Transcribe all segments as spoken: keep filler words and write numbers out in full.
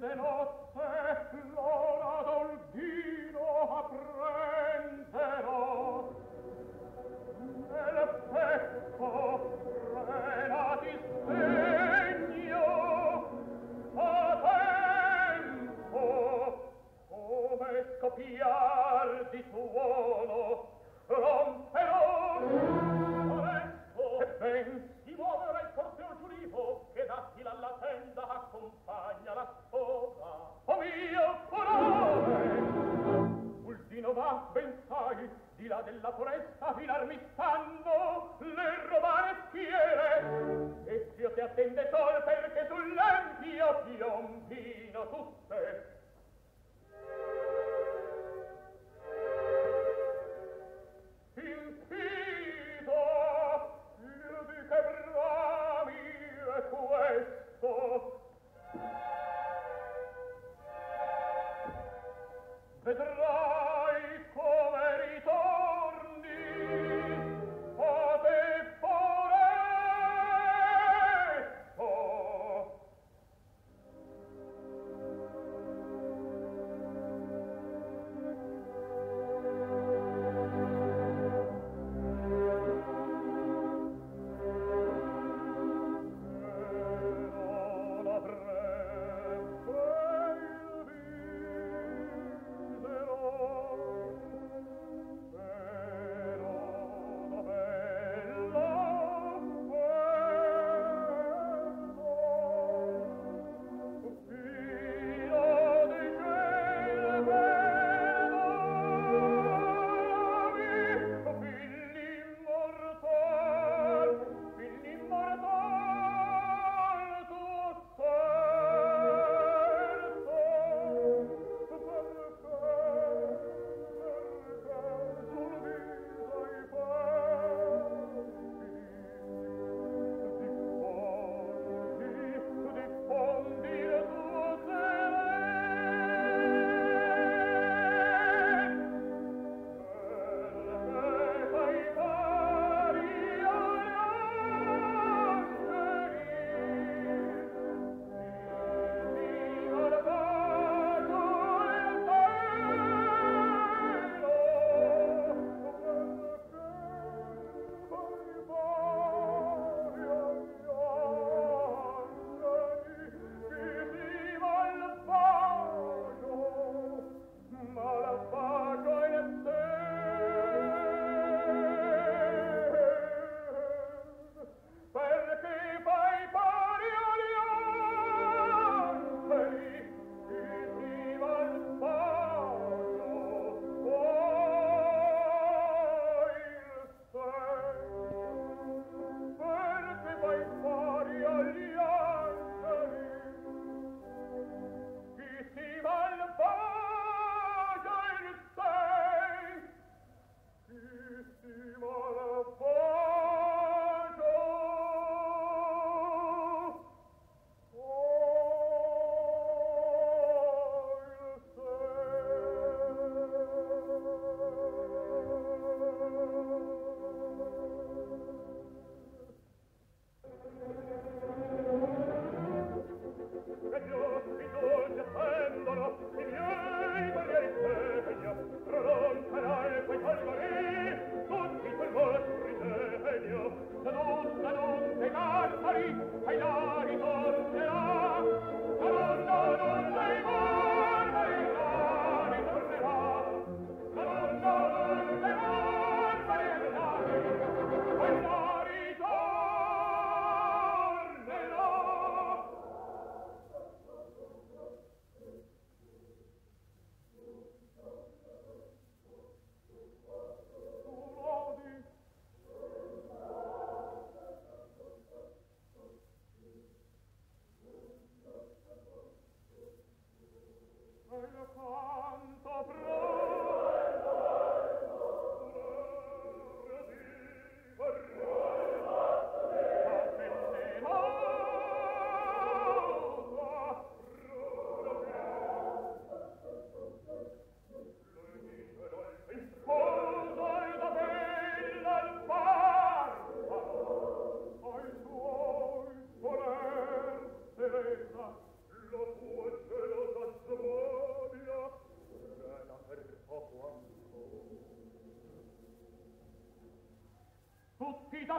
grande notte l'ora d'ordino apprenderò. Nel pecco frena ti segno a tempo, come scoppiar di tuono romperò l'orecco e ben si muoverà il corteo giulivo che d'attila alla tenda accompagna la sposa. O mio corone! Uldino va, ben sai, di là della foresta filarmi stanno le romane schiere, e io ti attende sol perché sull'empio piombino tutte. Infido liudi che brami e questo vedrai come ritorni a te foresto. Oh,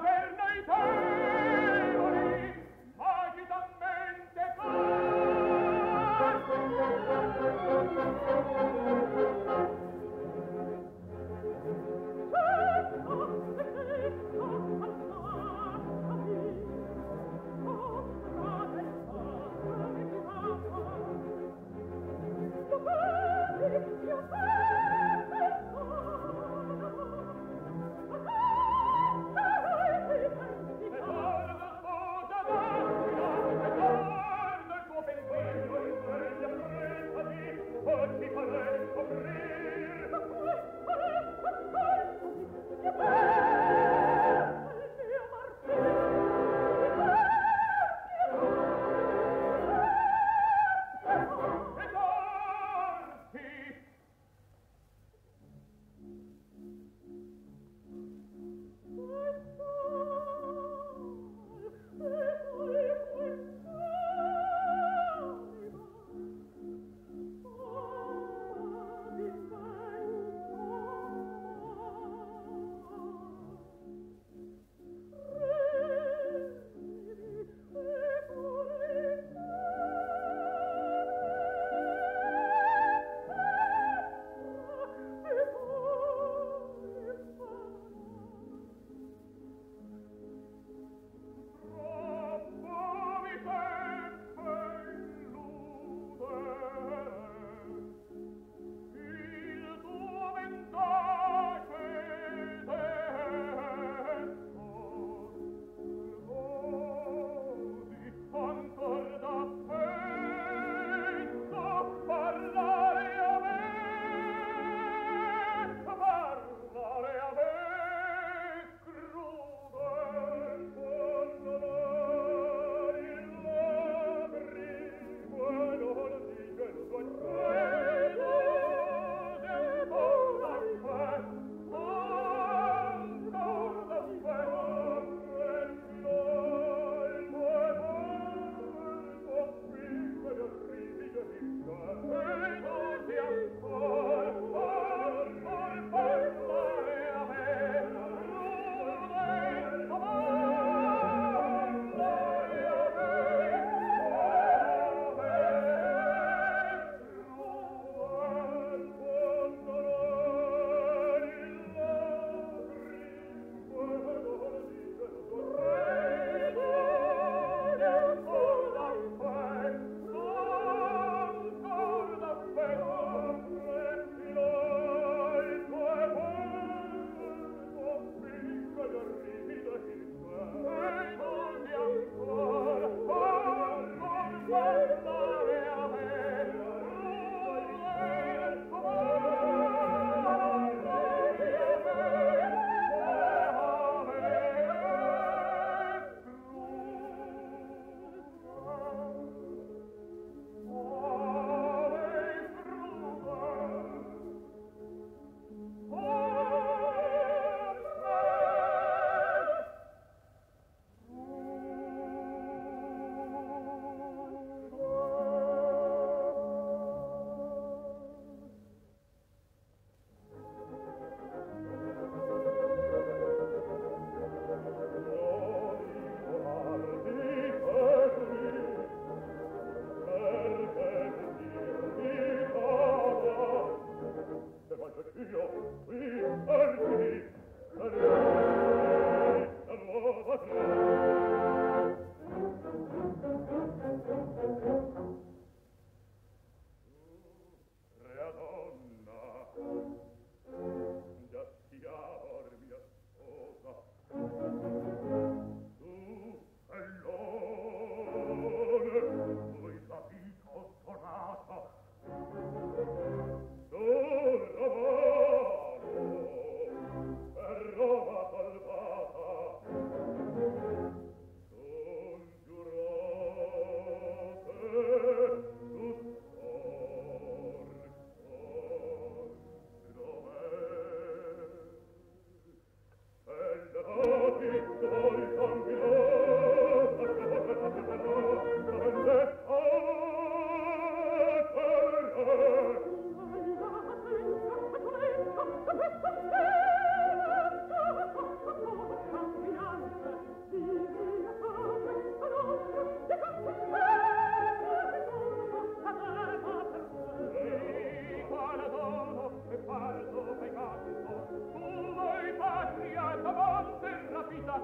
Hey,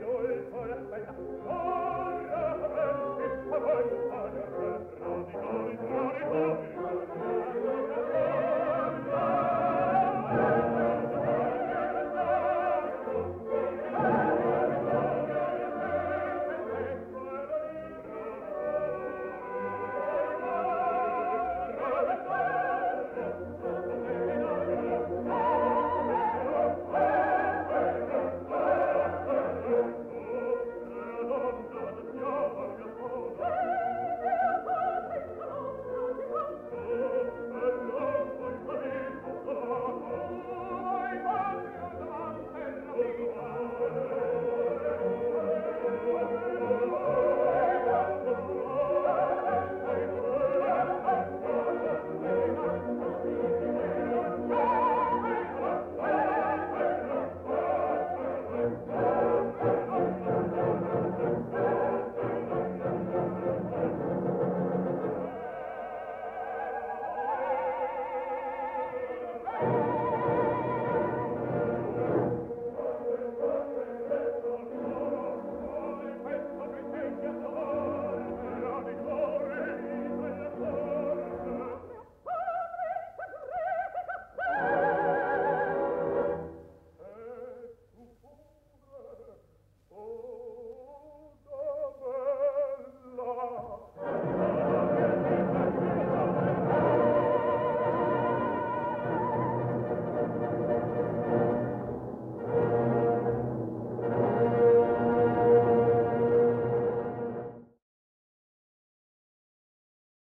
no, it's